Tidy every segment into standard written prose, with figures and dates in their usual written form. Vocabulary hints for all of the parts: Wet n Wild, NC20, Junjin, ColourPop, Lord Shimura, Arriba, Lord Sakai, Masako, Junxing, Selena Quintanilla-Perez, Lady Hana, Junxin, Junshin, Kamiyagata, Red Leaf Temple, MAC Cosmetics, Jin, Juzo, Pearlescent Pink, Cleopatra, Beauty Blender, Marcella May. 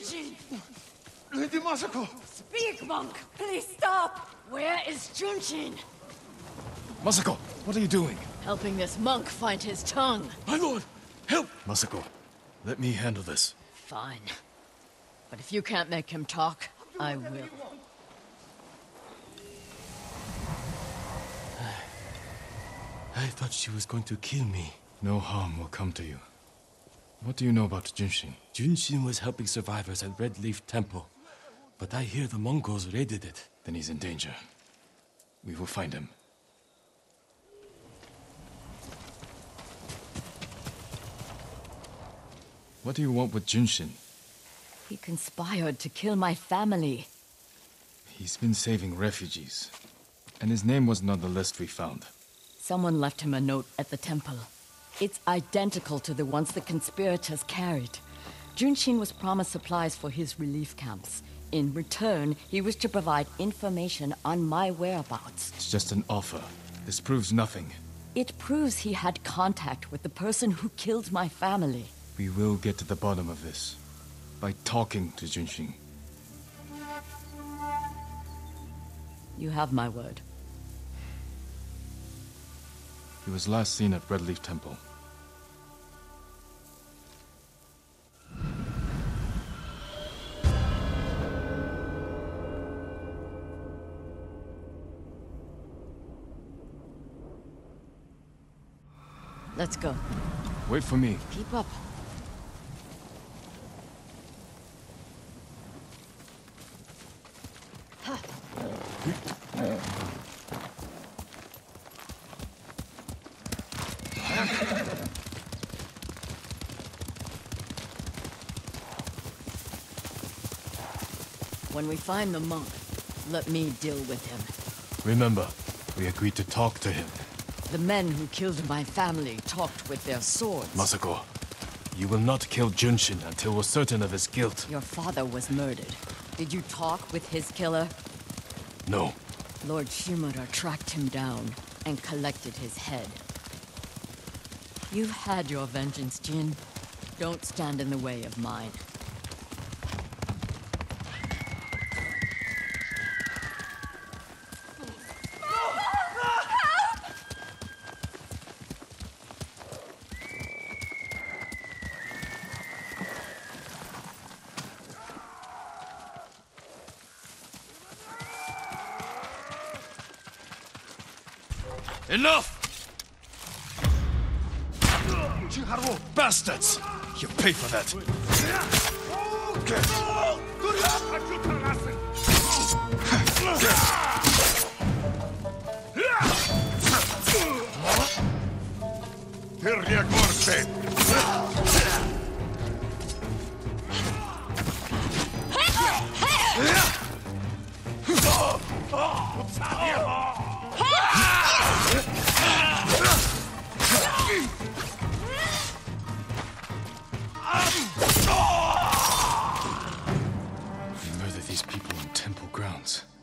Junjin! Lady Masako! Speak, monk! Please stop! Where is Junjin? Masako, what are you doing? Helping this monk find his tongue. My lord, help! Masako, let me handle this. Fine. But if you can't make him talk, I will. I thought she was going to kill me. No harm will come to you. What do you know about Junxing? Junxing was helping survivors at Red Leaf Temple. But I hear the Mongols raided it. Then he's in danger. We will find him. What do you want with Junxing? He conspired to kill my family. He's been saving refugees. And his name wasn't on the list we found. Someone left him a note at the temple. It's identical to the ones the conspirators carried. Junxin was promised supplies for his relief camps. In return, he was to provide information on my whereabouts. It's just an offer. This proves nothing. It proves he had contact with the person who killed my family. We will get to the bottom of this by talking to Junxin. You have my word. He was last seen at Red Leaf Temple. Let's go. Wait for me. Keep up. When we find the monk, let me deal with him. Remember, we agreed to talk to him. The men who killed my family talked with their swords. Masako, you will not kill Junshin until we're certain of his guilt. Your father was murdered. Did you talk with his killer? No. Lord Shimura tracked him down and collected his head. You've had your vengeance, Jin. Don't stand in the way of mine. Enough! Bastards! You pay for that!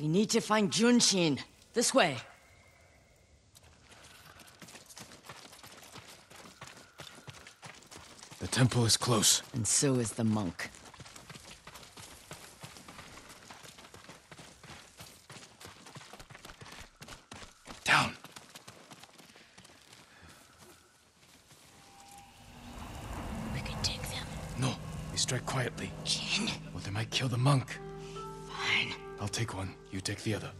Need to find Junxin. This way. The temple is close. And so is the monk. Down. We can take them. No, we strike quietly. Jin. Well, they might kill the monk. Fine. I'll take one, you take the other.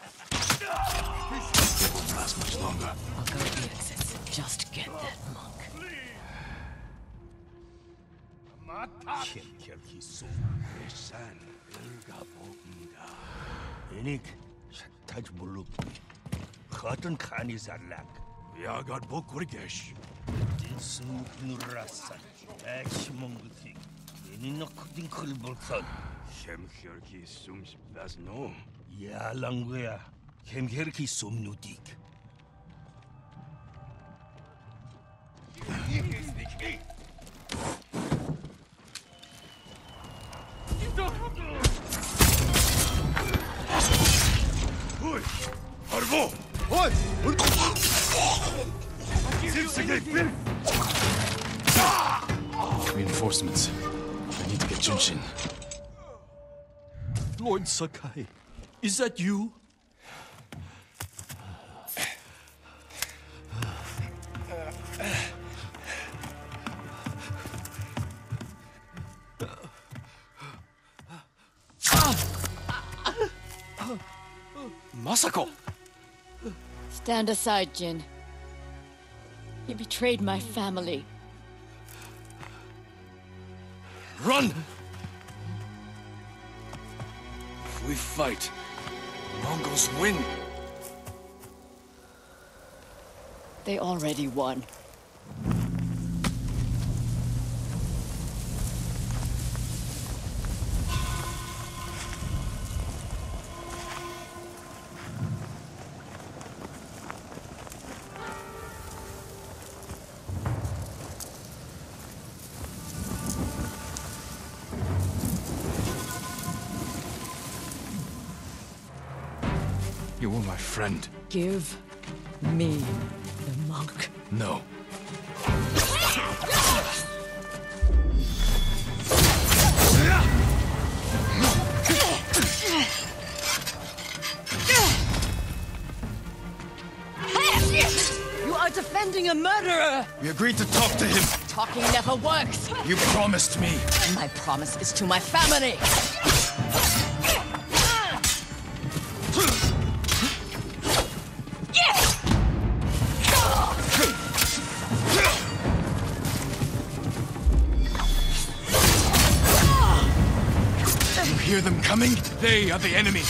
It won't last much longer. I'll go to the exits. Just get that monk. Insignificant! Reinforcements. I need to get Junshin. Lord Sakai, is that you? Masako! Stand aside, Jin. You betrayed my family. Run! If we fight, the Mongols win. They already won. You were my friend. Give me the monk. No. You are defending a murderer! We agreed to talk to him. Talking never works. You promised me. My promise is to my family. Hear them coming? They are the enemy.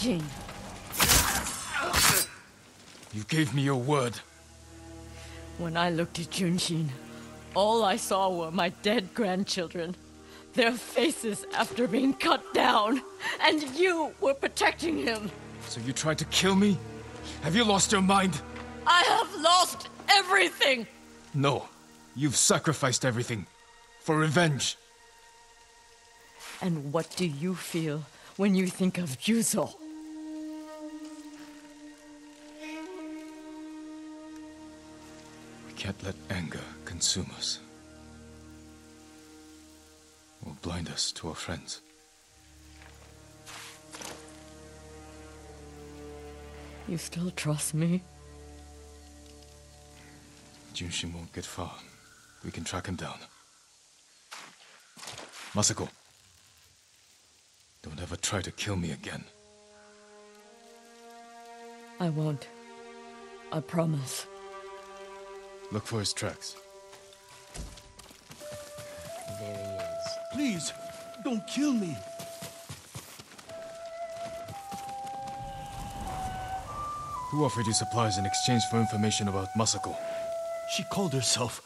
Jin. You gave me your word. When I looked at Junxing, all I saw were my dead grandchildren. Their faces after being cut down. And you were protecting him. So you tried to kill me? Have you lost your mind? I have lost everything! No. You've sacrificed everything. For revenge. And what do you feel when you think of Juzo? Can't let anger consume us, or blind us to our friends. You still trust me? Junshin won't get far. We can track him down. Masako, don't ever try to kill me again. I won't. I promise. Look for his tracks. There he is. Please, don't kill me. Who offered you supplies in exchange for information about Masako? She called herself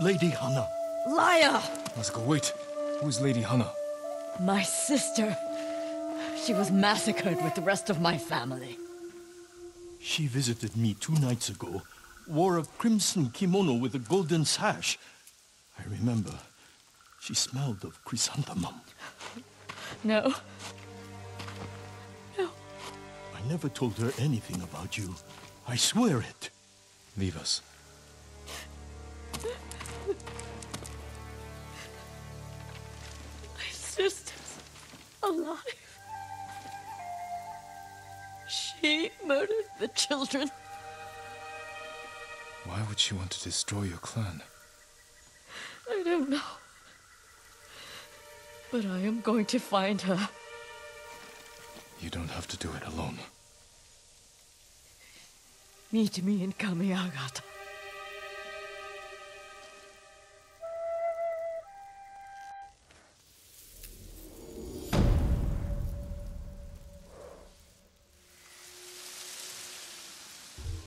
Lady Hana. Liar! Masako, wait. Who's Lady Hana? My sister. She was massacred with the rest of my family. She visited me 2 nights ago, wore a crimson kimono with a golden sash. I remember. She smelled of chrysanthemum. No. No. I never told her anything about you. I swear it. Leave us. My sister's alive. She murdered the children. Why would she want to destroy your clan? I don't know. But I am going to find her. You don't have to do it alone. Meet me in Kamiyagata.